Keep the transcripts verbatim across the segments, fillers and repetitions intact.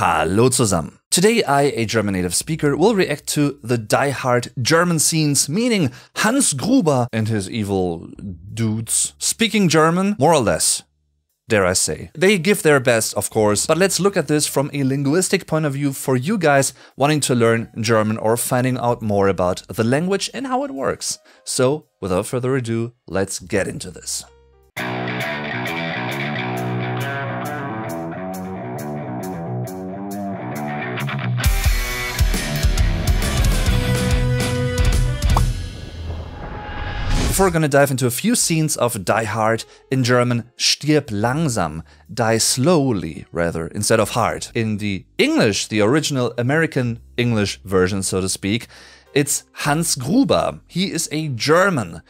Hallo zusammen. Today I, a German native speaker, will react to the Die Hard German scenes, meaning Hans Gruber and his evil dudes speaking German, more or less. Dare I say. They give their best, of course, but let's look at this from a linguistic point of view for you guys wanting to learn German or finding out more about the language and how it works. So, without further ado, let's get into this. Before we're gonna dive into a few scenes of Die Hard, in German, stirb langsam, die slowly, rather, instead of hard. In the English, the original American English version, so to speak, it's Hans Gruber. He is a German.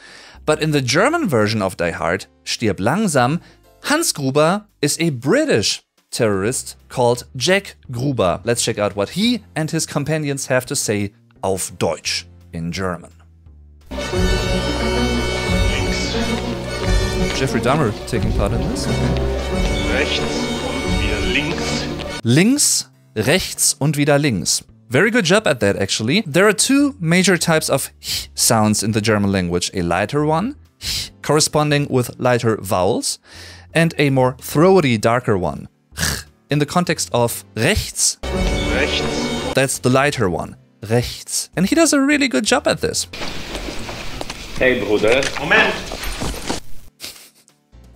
But in the German version of Die Hard, stirb langsam, Hans Gruber is a British terrorist called Jack Gruber. Let's check out what he and his companions have to say auf Deutsch, in German. Jeffrey Dahmer taking part in this. Rechts und wieder links. Links, rechts und wieder links. Very good job at that, actually. There are two major types of h sounds in the German language. A lighter one, h, corresponding with lighter vowels, and a more throaty, darker one, h, in the context of rechts. Rechts. That's the lighter one, rechts. And he does a really good job at this. Hey, Bruder. Moment!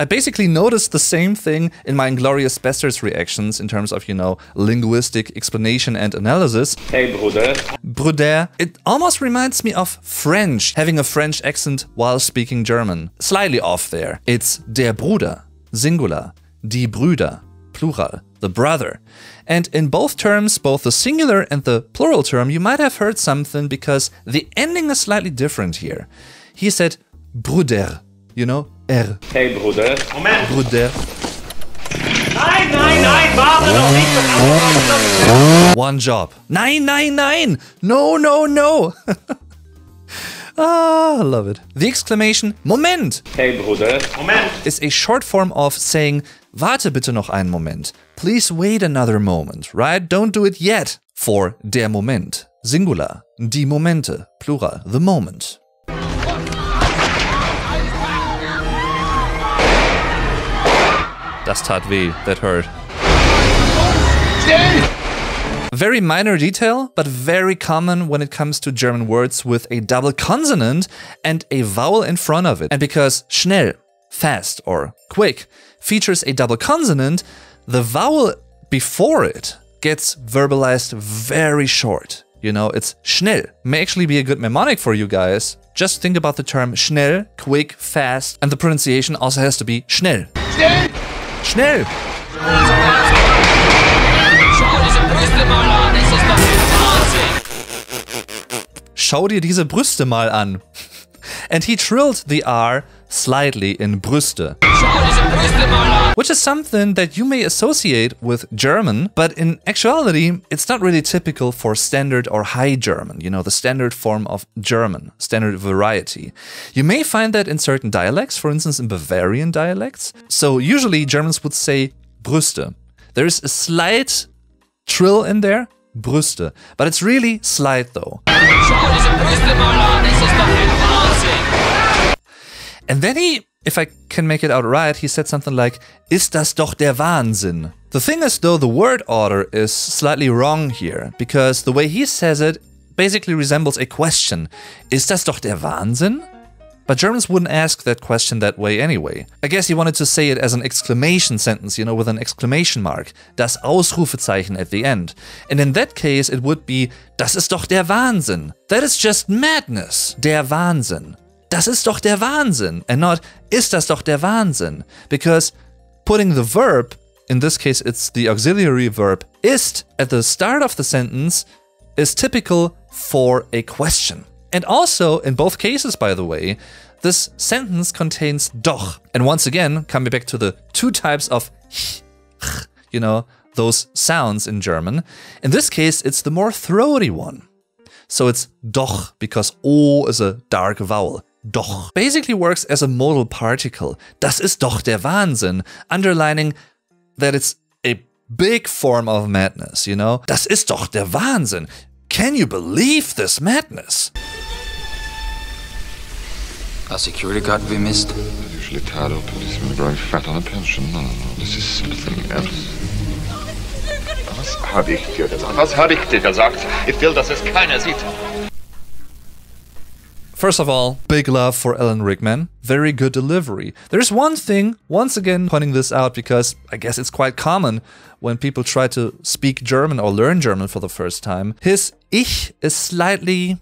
I basically noticed the same thing in my Inglourious Basterds reactions in terms of, you know, linguistic explanation and analysis. Hey, Bruder. Bruder. It almost reminds me of French, having a French accent while speaking German. Slightly off there. It's der Bruder, singular, die Brüder, plural, the brother. And in both terms, both the singular and the plural term, you might have heard something because the ending is slightly different here. He said Bruder, you know, er. Hey, Bruder. Moment. Bruder. Nein, nein, nein, warte noch nicht. One job. Nein, nein, nein. No, no, no. Ah, I love it. The exclamation Moment. Hey, Bruder. Moment. Is a short form of saying warte bitte noch einen Moment. Please wait another moment, right? Don't do it yet. For der Moment, singular. Die Momente, plural. The moment. Das tat weh, that hurt. Very minor detail, but very common when it comes to German words with a double consonant and a vowel in front of it. And because schnell, fast or quick, features a double consonant, the vowel before it gets verbalized very short. You know, it's schnell. May actually be a good mnemonic for you guys. Just think about the term schnell, quick, fast, and the pronunciation also has to be schnell. Schnell! Schnell! Schau dir diese Brüste mal an. And he trilled the R slightly in Brüste. Which is something that you may associate with German, but in actuality, it's not really typical for standard or high German, you know, the standard form of German, standard variety. You may find that in certain dialects, for instance, in Bavarian dialects. So usually Germans would say Brüste. There is a slight trill in there, Brüste, but it's really slight though. And then he, if I can make it out right, he said something like, ist das doch der Wahnsinn? The thing is though, the word order is slightly wrong here, because the way he says it basically resembles a question. Ist das doch der Wahnsinn? But Germans wouldn't ask that question that way anyway. I guess he wanted to say it as an exclamation sentence, you know, with an exclamation mark. Das Ausrufezeichen at the end. And in that case, it would be, das ist doch der Wahnsinn. That is just madness. Der Wahnsinn. Das ist doch der Wahnsinn, and not, ist das doch der Wahnsinn. Because putting the verb, in this case it's the auxiliary verb, ist, at the start of the sentence, is typical for a question. And also, in both cases, by the way, this sentence contains doch. And once again, coming back to the two types of h, h, you know, those sounds in German. In this case, it's the more throaty one. So it's doch, because o is a dark vowel. Doch basically works as a modal particle. Das ist doch der Wahnsinn, underlining that it's a Big form of madness, you know? Das ist doch der Wahnsinn. Can you believe this madness? Our security guard we missed. They're usually tired of policemen growing fat on a pension. No, no, no, this is something else. Was habe ich dir gesagt? Was habe ich dir gesagt? Ich will, dass es keiner sieht. First of all, big love for Alan Rickman. Very good delivery. There's one thing, once again pointing this out, because I guess it's quite common when people try to speak German or learn German for the first time. His Ich is slightly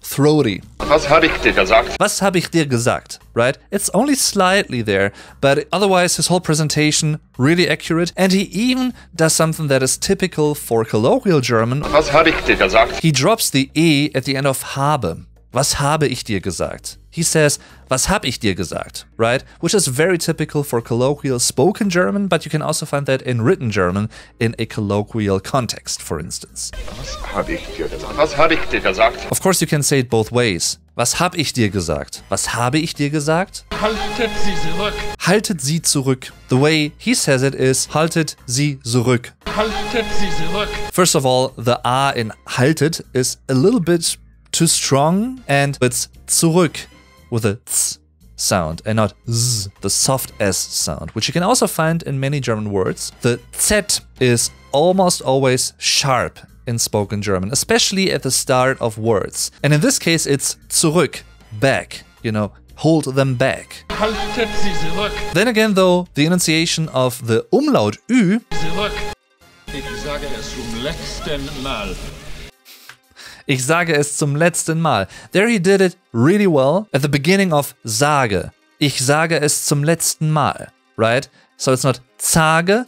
throaty. Was habe ich dir gesagt? Was habe ich dir gesagt? Right? It's only slightly there, but otherwise his whole presentation really accurate, and he even does something that is typical for colloquial German. Was habe ich dir gesagt? He drops the E at the end of habe. Was habe ich dir gesagt? He says, was hab ich dir gesagt, right? Which is very typical for colloquial spoken German, but you can also find that in written German in a colloquial context, for instance. Was hab ich dir gesagt? Was hab ich dir gesagt? Of course, you can say it both ways. Was hab ich dir gesagt? Was habe ich dir gesagt? Haltet sie zurück. Haltet sie zurück. The way he says it is, haltet sie zurück. Haltet sie zurück. First of all, the A in haltet is a little bit too strong, and it's zurück with a ts sound and not z, the soft s sound, which you can also find in many German words. The z is almost always sharp in spoken German, especially at the start of words. And in this case, it's zurück, back, you know, hold them back. Haltet sie zurück. Then again, though, the enunciation of the umlaut ü. Zurück. Ich sage es zum letzten Mal. Ich sage es zum letzten Mal. There he did it really well at the beginning of sage. Ich sage es zum letzten Mal, right? So it's not sage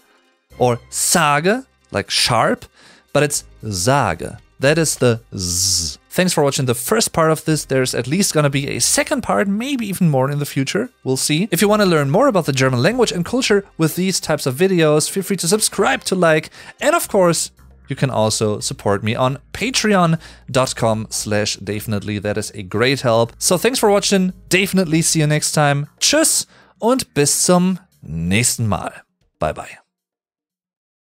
or sage, like sharp, but it's sage. That is the z. Thanks for watching the first part of this. There's at least gonna be a second part, maybe even more in the future. We'll see. If you want to learn more about the German language and culture with these types of videos, feel free to subscribe, to like, and of course, you can also support me on patreon.com slash definitely. That is a great help. So thanks for watching. Definitely see you next time. Tschüss und bis zum nächsten Mal. Bye bye.